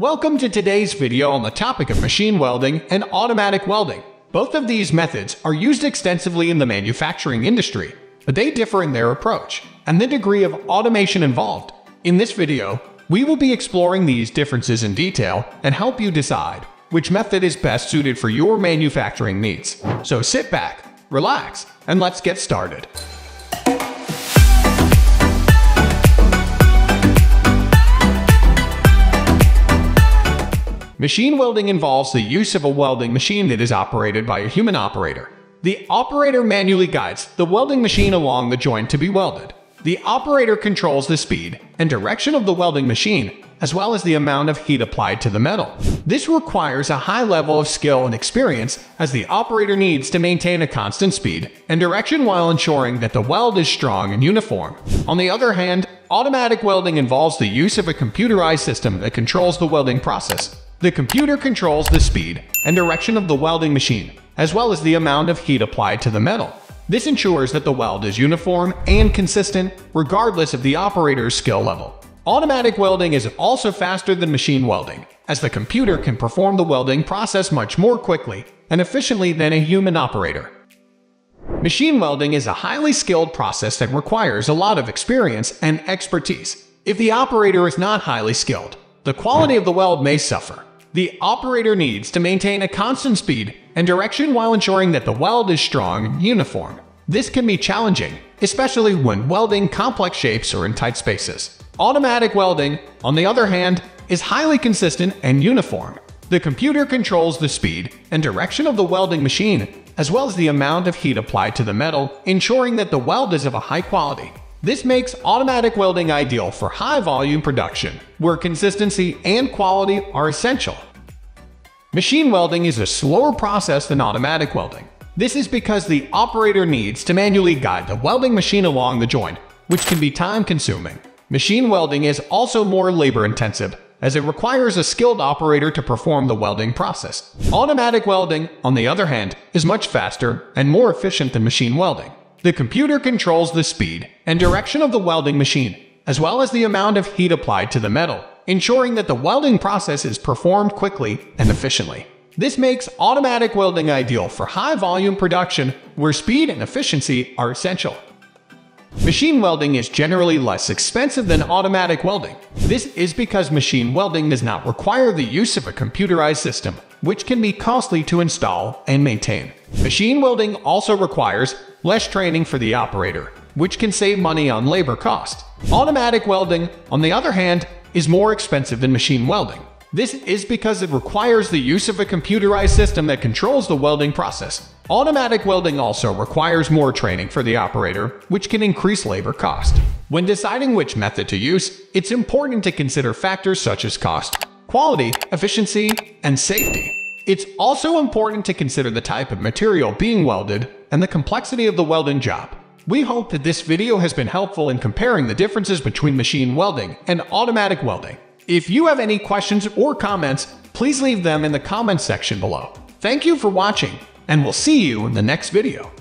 Welcome to today's video on the topic of machine welding and automatic welding. Both of these methods are used extensively in the manufacturing industry, but they differ in their approach and the degree of automation involved. In this video, we will be exploring these differences in detail and help you decide which method is best suited for your manufacturing needs. So sit back, relax, and let's get started. Machine welding involves the use of a welding machine that is operated by a human operator. The operator manually guides the welding machine along the joint to be welded. The operator controls the speed and direction of the welding machine, as well as the amount of heat applied to the metal. This requires a high level of skill and experience, as the operator needs to maintain a constant speed and direction while ensuring that the weld is strong and uniform. On the other hand, automatic welding involves the use of a computerized system that controls the welding process. The computer controls the speed and direction of the welding machine, as well as the amount of heat applied to the metal. This ensures that the weld is uniform and consistent, regardless of the operator's skill level. Automatic welding is also faster than machine welding, as the computer can perform the welding process much more quickly and efficiently than a human operator. Machine welding is a highly skilled process that requires a lot of experience and expertise. If the operator is not highly skilled, the quality of the weld may suffer. The operator needs to maintain a constant speed and direction while ensuring that the weld is strong and uniform. This can be challenging, especially when welding complex shapes or in tight spaces. Automatic welding, on the other hand, is highly consistent and uniform. The computer controls the speed and direction of the welding machine, as well as the amount of heat applied to the metal, ensuring that the weld is of a high quality. This makes automatic welding ideal for high-volume production, where consistency and quality are essential. Machine welding is a slower process than automatic welding. This is because the operator needs to manually guide the welding machine along the joint, which can be time-consuming. Machine welding is also more labor-intensive, as it requires a skilled operator to perform the welding process. Automatic welding, on the other hand, is much faster and more efficient than machine welding. The computer controls the speed and direction of the welding machine, as well as the amount of heat applied to the metal, ensuring that the welding process is performed quickly and efficiently. This makes automatic welding ideal for high-volume production, where speed and efficiency are essential. Machine welding is generally less expensive than automatic welding. This is because machine welding does not require the use of a computerized system, which can be costly to install and maintain. Machine welding also requires less training for the operator, which can save money on labor cost. Automatic welding, on the other hand, is more expensive than machine welding. This is because it requires the use of a computerized system that controls the welding process. Automatic welding also requires more training for the operator, which can increase labor cost. When deciding which method to use, it's important to consider factors such as cost, quality, efficiency, and safety. It's also important to consider the type of material being welded and the complexity of the welding job. We hope that this video has been helpful in comparing the differences between machine welding and automatic welding. If you have any questions or comments, please leave them in the comments section below. Thank you for watching, and we'll see you in the next video.